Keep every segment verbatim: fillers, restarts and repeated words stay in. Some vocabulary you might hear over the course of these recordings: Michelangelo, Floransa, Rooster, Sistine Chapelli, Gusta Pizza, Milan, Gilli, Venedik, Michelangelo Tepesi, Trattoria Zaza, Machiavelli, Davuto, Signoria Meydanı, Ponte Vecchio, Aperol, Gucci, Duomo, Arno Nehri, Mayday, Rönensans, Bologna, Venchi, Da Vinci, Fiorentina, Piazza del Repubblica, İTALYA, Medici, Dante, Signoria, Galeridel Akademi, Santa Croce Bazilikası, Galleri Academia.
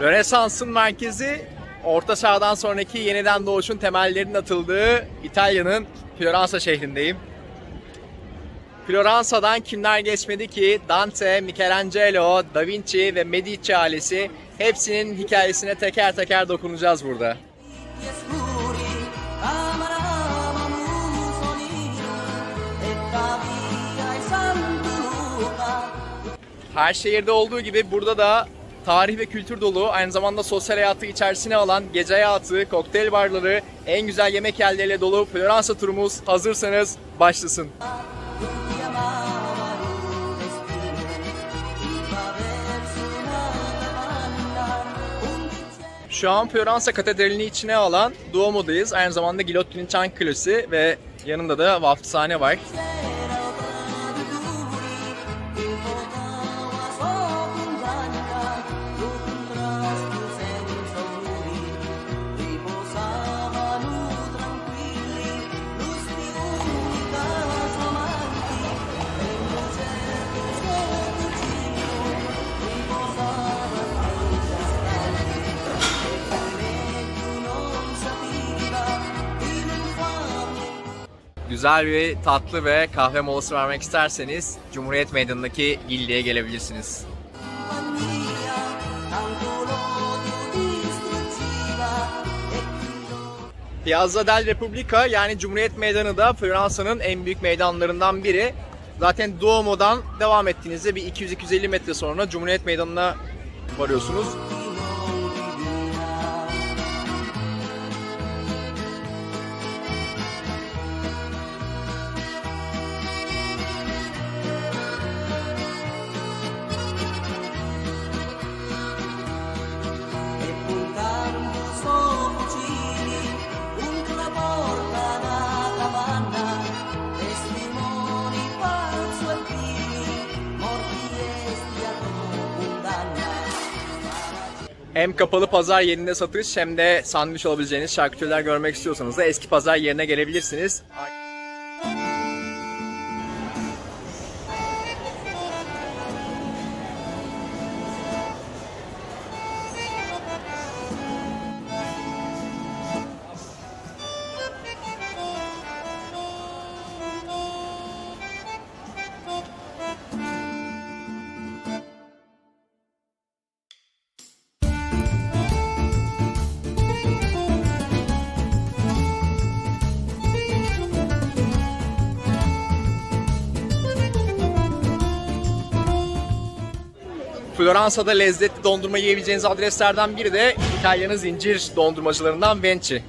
Rönesans'ın merkezi, Orta Çağ'dan sonraki yeniden doğuşun temellerinin atıldığı İtalya'nın Floransa şehrindeyim. Floransa'dan kimler geçmedi ki? Dante, Michelangelo, Da Vinci ve Medici ailesi, hepsinin hikayesine teker teker dokunacağız burada. Her şehirde olduğu gibi burada da tarih ve kültür dolu, aynı zamanda sosyal hayatı içerisine alan gece hayatı, kokteyl barları, en güzel yemek yerleriyle dolu Floransa turumuz hazırsanız başlasın. Şu an Floransa Katedrali'ni içine alan Duomo'dayız. Aynı zamanda Gilotti'nin çan kulesi ve yanında da vaftiz var. Güzel bir tatlı ve kahve molası vermek isterseniz Cumhuriyet Meydanı'ndaki Gilli'ye gelebilirsiniz. Piazza del Repubblica, yani Cumhuriyet Meydanı da Fransa'nın en büyük meydanlarından biri. Zaten Duomo'dan devam ettiğinizde bir iki yüz iki yüz elli metre sonra Cumhuriyet Meydanı'na varıyorsunuz. Hem kapalı pazar yerinde satış hem de sandviç alabileceğiniz şarküteriler görmek istiyorsanız da eski pazar yerine gelebilirsiniz. Floransa'da lezzetli dondurma yiyebileceğiniz adreslerden biri de İtalya'nın zincir dondurmacılarından Venchi.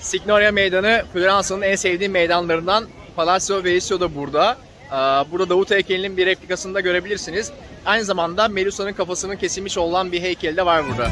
Signoria Meydanı, Floransa'nın en sevdiğim meydanlarından. Palacio Vellissio da burada. Burada Davuto heykelinin bir replikasını da görebilirsiniz. Aynı zamanda Melusa'nın kafasının kesilmiş olan bir heykel de var burada.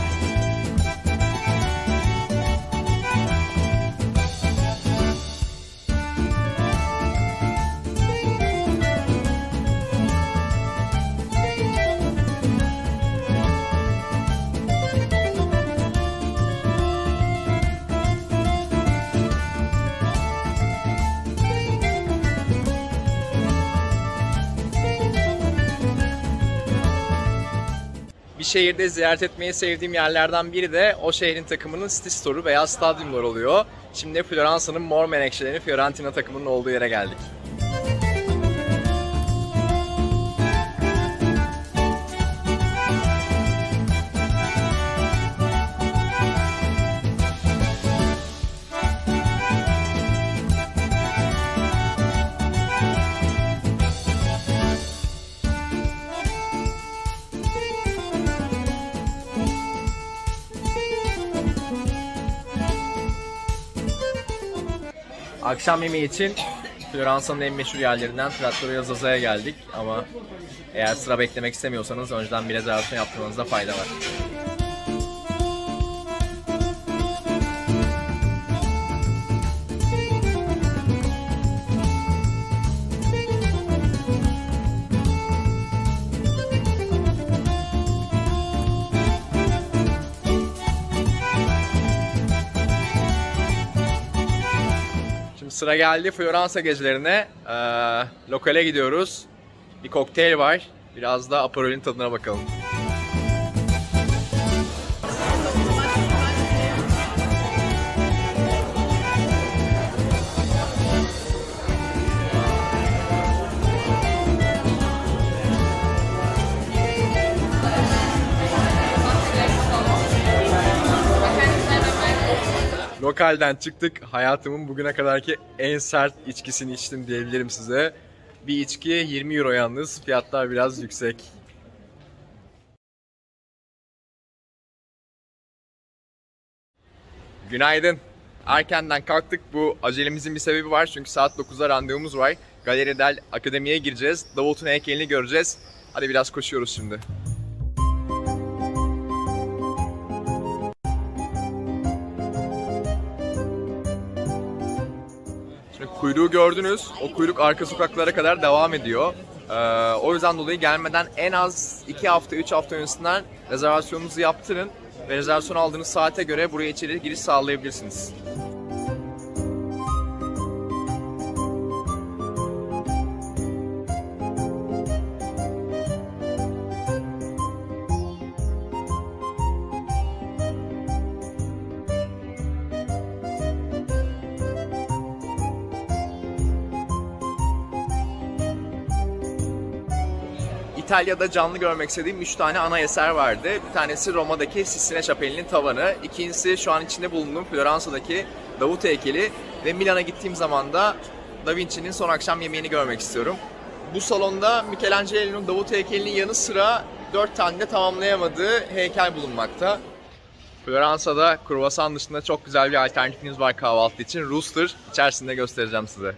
Şehirde ziyaret etmeyi sevdiğim yerlerden biri de o şehrin takımının City Store'u veya stadyumları oluyor. Şimdi Floransa'nın mor menekşelerinin Fiorentina takımının olduğu yere geldik. Akşam yemeği için Floransa'nın en meşhur yerlerinden Trattoria Zaza'ya geldik ama eğer sıra beklemek istemiyorsanız önceden bir rezervasyon yaptırmanızda fayda var. Sıra geldi Floransa gezilerine. Ee, lokale gidiyoruz. Bir kokteyl var. Biraz da Aperol'ün tadına bakalım. Lokalden çıktık. Hayatımın bugüne kadarki en sert içkisini içtim diyebilirim size. Bir içki yirmi euro yalnız. Fiyatlar biraz yüksek. Günaydın. Erkenden kalktık. Bu acelemizin bir sebebi var. Çünkü saat dokuzda randevumuz var. Galeridel Akademi'ye gireceğiz. Davuto'nun heykelini göreceğiz. Hadi biraz koşuyoruz şimdi. Kuyruğu gördünüz. O kuyruk arka sokaklara kadar devam ediyor. Ee, o yüzden dolayı gelmeden en az iki hafta üç hafta öncesinden rezervasyonunuzu yaptırın ve rezervasyon aldığınız saate göre buraya içeri giriş sağlayabilirsiniz. İtalya'da canlı görmek istediğim üç tane ana eser vardı. Bir tanesi Roma'daki Sistine Chapelli'nin tavanı, ikincisi şu an içinde bulunduğum Floransa'daki Davuto heykeli ve Milan'a gittiğim zaman da Da Vinci'nin son akşam yemeğini görmek istiyorum. Bu salonda Michelangelo'nun Davuto heykelinin yanı sıra dört tane de tamamlayamadığı heykel bulunmakta. Floransa'da kruvasan dışında çok güzel bir alternatifiniz var kahvaltı için. Rooster, içerisinde göstereceğim size.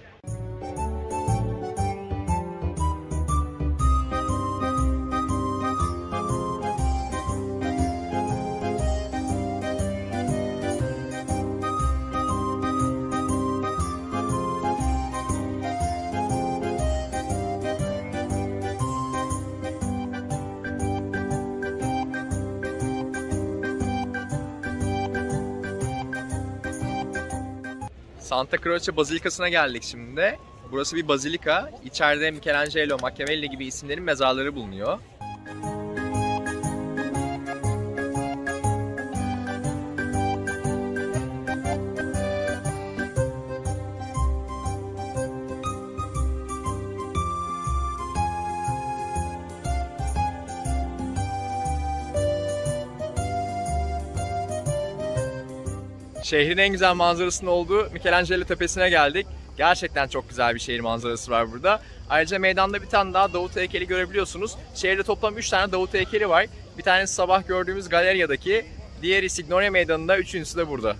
Santa Croce Bazilikası'na geldik şimdi. Burası bir bazilika. İçeride Michelangelo, Machiavelli gibi isimlerin mezarları bulunuyor. Şehrin en güzel manzarasının olduğu Michelangelo Tepesi'ne geldik. Gerçekten çok güzel bir şehir manzarası var burada. Ayrıca meydanda bir tane daha Davuto heykeli görebiliyorsunuz. Şehirde toplam üç tane Davuto heykeli var. Bir tanesi sabah gördüğümüz Galeria'daki, diğeri Signoria meydanında, üçüncüsü de burada.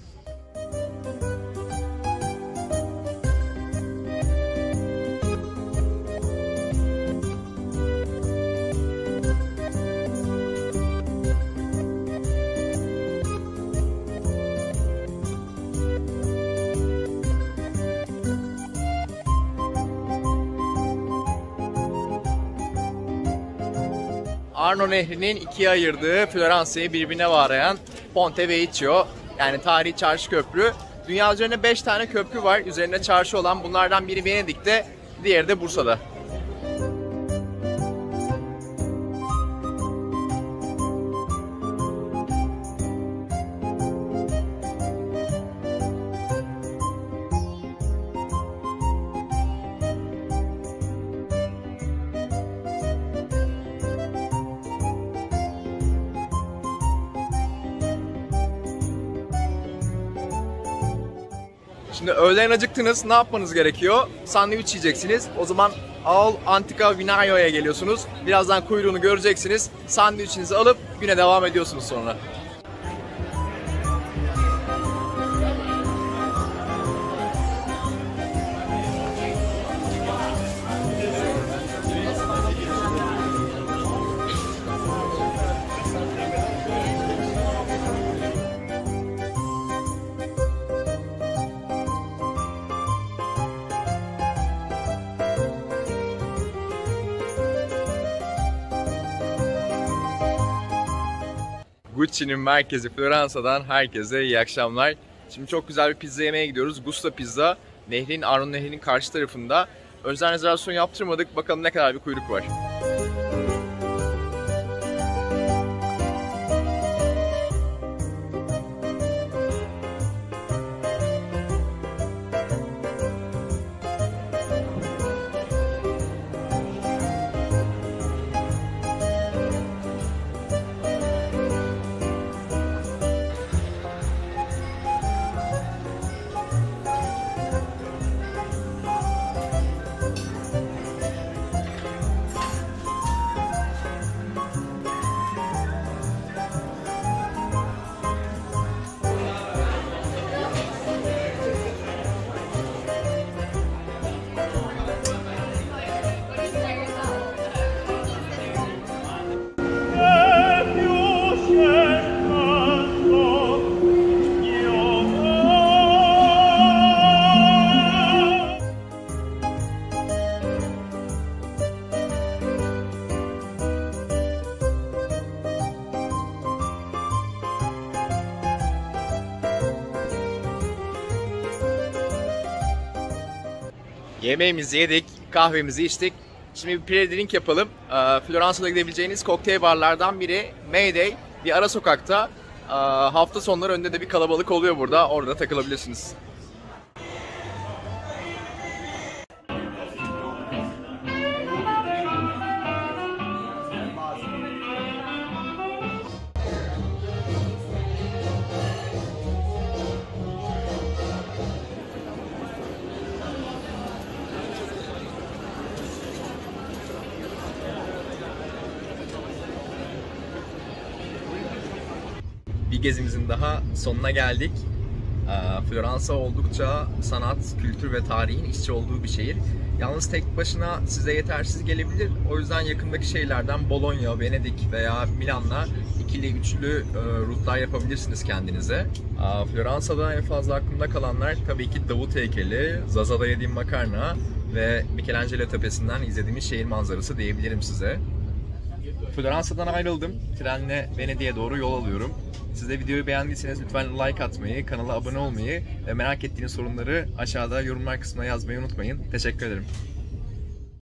Arno Nehri'nin ikiye ayırdığı Floransa'yı birbirine bağlayan Ponte Vecchio, yani tarihi çarşı köprü. Dünya üzerinde beş tane köprü var, üzerine çarşı olan. Bunlardan biri Venedik'te, diğeri de Bursa'da. Şimdi öğlen acıktınız, ne yapmanız gerekiyor? Sandviç yiyeceksiniz. O zaman All Antico Vinaio'ya geliyorsunuz. Birazdan kuyruğunu göreceksiniz. Sandviçinizi alıp güne devam ediyorsunuz sonra. Gucci'nin merkezi Floransa'dan herkese iyi akşamlar. Şimdi çok güzel bir pizza yemeye gidiyoruz. Gusta Pizza. nehrin, Arno Nehri'nin karşı tarafında. Özel rezervasyon yaptırmadık. Bakalım ne kadar bir kuyruk var. Yemeğimizi yedik, kahvemizi içtik. Şimdi bir pre-drink yapalım. Floransa'da gidebileceğiniz kokteyl barlardan biri Mayday. Bir ara sokakta. Hafta sonları önünde de bir kalabalık oluyor burada. Orada takılabilirsiniz. Gezimizin daha sonuna geldik. Floransa oldukça sanat, kültür ve tarihin işçi olduğu bir şehir. Yalnız tek başına size yetersiz gelebilir. O yüzden yakındaki şehirlerden Bologna, Venedik veya Milan'la ikili, üçlü rutlar yapabilirsiniz kendinize. Floransa'da en fazla aklımda kalanlar tabii ki Davuto heykeli, Zaza'da yediğim makarna ve Michelangelo Tepesi'nden izlediğimiz şehir manzarası diyebilirim size. Floransa'dan ayrıldım. Trenle Venedik'e doğru yol alıyorum. Siz de videoyu beğendiyseniz lütfen like atmayı, kanala abone olmayı ve merak ettiğiniz sorunları aşağıda yorumlar kısmına yazmayı unutmayın. Teşekkür ederim.